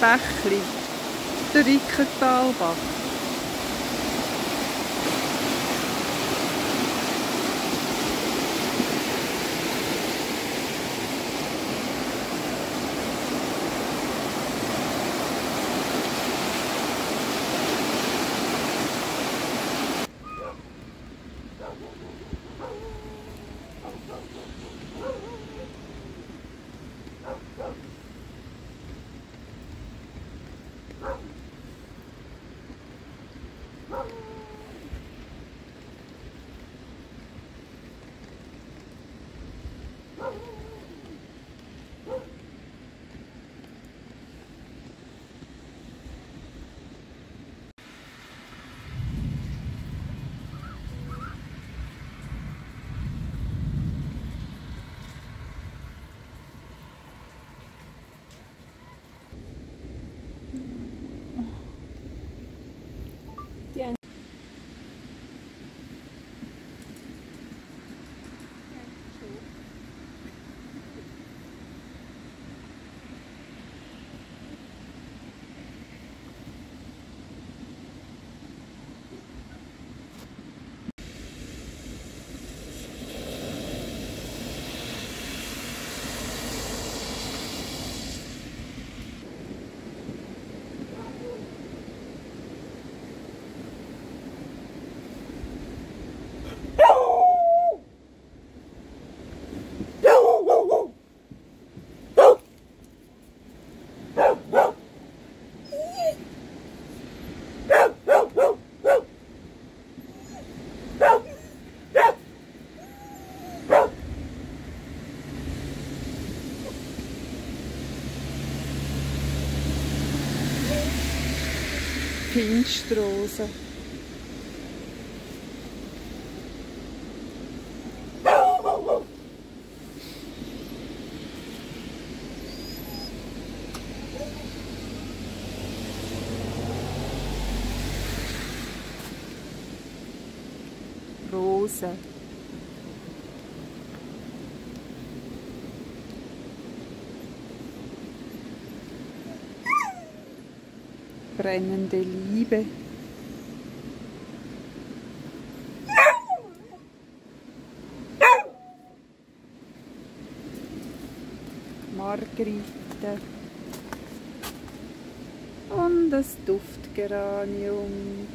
Bächli, der Rickentalbach. Pintos Rosa. Rosa. Brennende Liebe. Margrith. Und das Duftgeranium.